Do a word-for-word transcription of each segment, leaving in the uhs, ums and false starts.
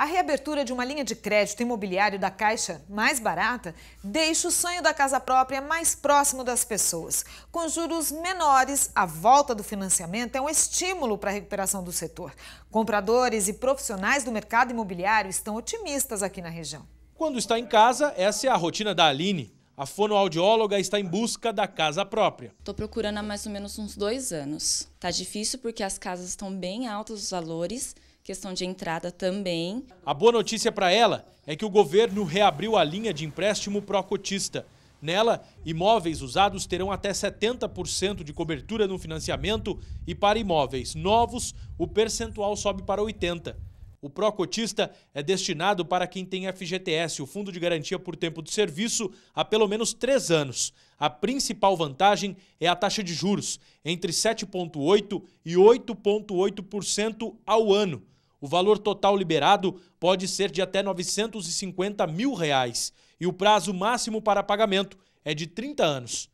A reabertura de uma linha de crédito imobiliário da Caixa mais barata deixa o sonho da casa própria mais próximo das pessoas. Com juros menores, a volta do financiamento é um estímulo para a recuperação do setor. Compradores e profissionais do mercado imobiliário estão otimistas aqui na região. Quando está em casa, essa é a rotina da Aline. A fonoaudióloga está em busca da casa própria. Estou procurando há mais ou menos uns dois anos. Tá difícil porque as casas estão bem altas, os valores... Questão de entrada também. A boa notícia para ela é que o governo reabriu a linha de empréstimo Pró-Cotista. Nela, imóveis usados terão até setenta por cento de cobertura no financiamento e para imóveis novos, o percentual sobe para oitenta por cento. O Pró-Cotista é destinado para quem tem F G T S, o Fundo de Garantia por Tempo de Serviço, há pelo menos três anos. A principal vantagem é a taxa de juros, entre sete vírgula oito por cento e oito vírgula oito por cento ao ano. O valor total liberado pode ser de até novecentos e cinquenta mil reais, e o prazo máximo para pagamento é de trinta anos.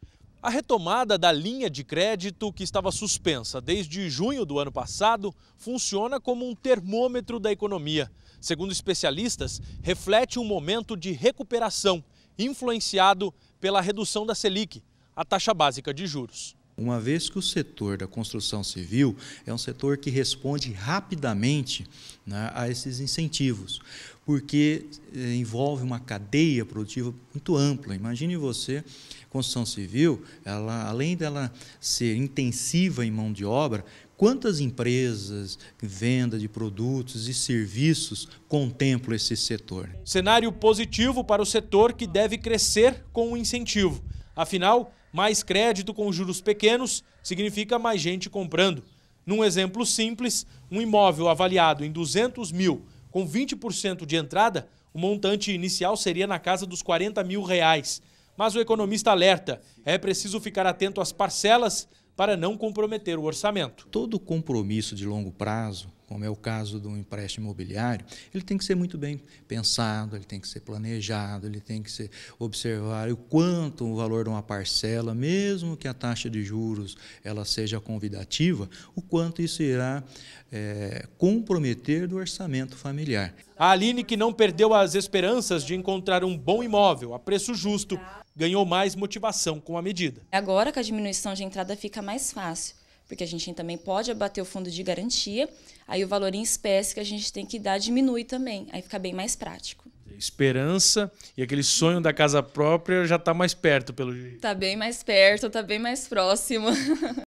A retomada da linha de crédito, que estava suspensa desde junho do ano passado, funciona como um termômetro da economia. Segundo especialistas, reflete um momento de recuperação, influenciado pela redução da Selic, a taxa básica de juros. Uma vez que o setor da construção civil é um setor que responde rapidamente, né, a esses incentivos, porque eh, envolve uma cadeia produtiva muito ampla. Imagine você, construção civil, ela, além dela ser intensiva em mão de obra, quantas empresas, venda de produtos e serviços contemplam esse setor? Cenário positivo para o setor, que deve crescer com o incentivo. Afinal, mais crédito com juros pequenos significa mais gente comprando. Num exemplo simples, um imóvel avaliado em duzentos mil com vinte por cento de entrada, o montante inicial seria na casa dos quarenta mil reais. Mas o economista alerta, é preciso ficar atento às parcelas para não comprometer o orçamento. Todo compromisso de longo prazo, como é o caso de um empréstimo imobiliário, ele tem que ser muito bem pensado, ele tem que ser planejado, ele tem que ser observar o quanto o valor de uma parcela, mesmo que a taxa de juros ela seja convidativa, o quanto isso irá é, comprometer do orçamento familiar. A Aline, que não perdeu as esperanças de encontrar um bom imóvel a preço justo, ganhou mais motivação com a medida. Agora que a diminuição de entrada fica mais fácil, porque a gente também pode abater o fundo de garantia, aí o valor em espécie que a gente tem que dar diminui também, aí fica bem mais prático. Esperança e aquele sonho da casa própria já está mais perto, pelo jeito. Está bem mais perto, está bem mais próximo.